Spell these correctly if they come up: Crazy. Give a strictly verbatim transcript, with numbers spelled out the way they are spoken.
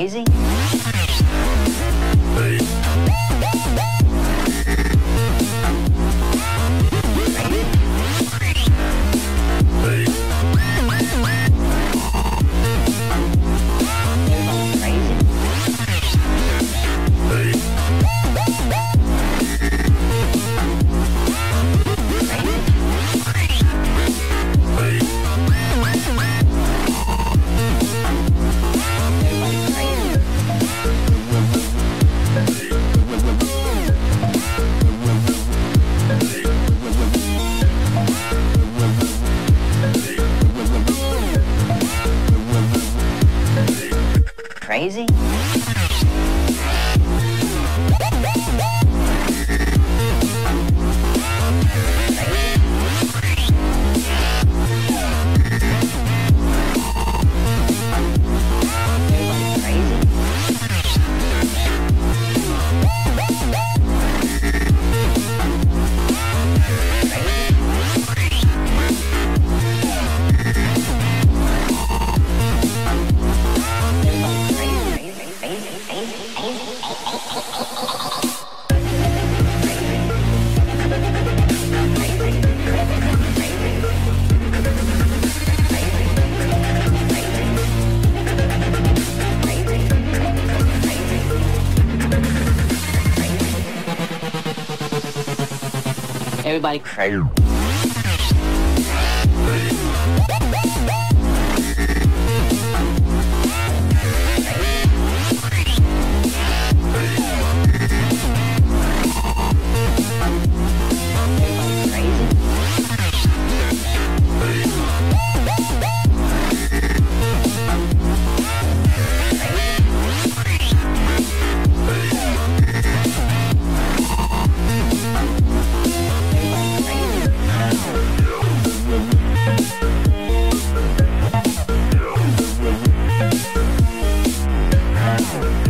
Crazy. Crazy. Everybody crazy. We'll be right back.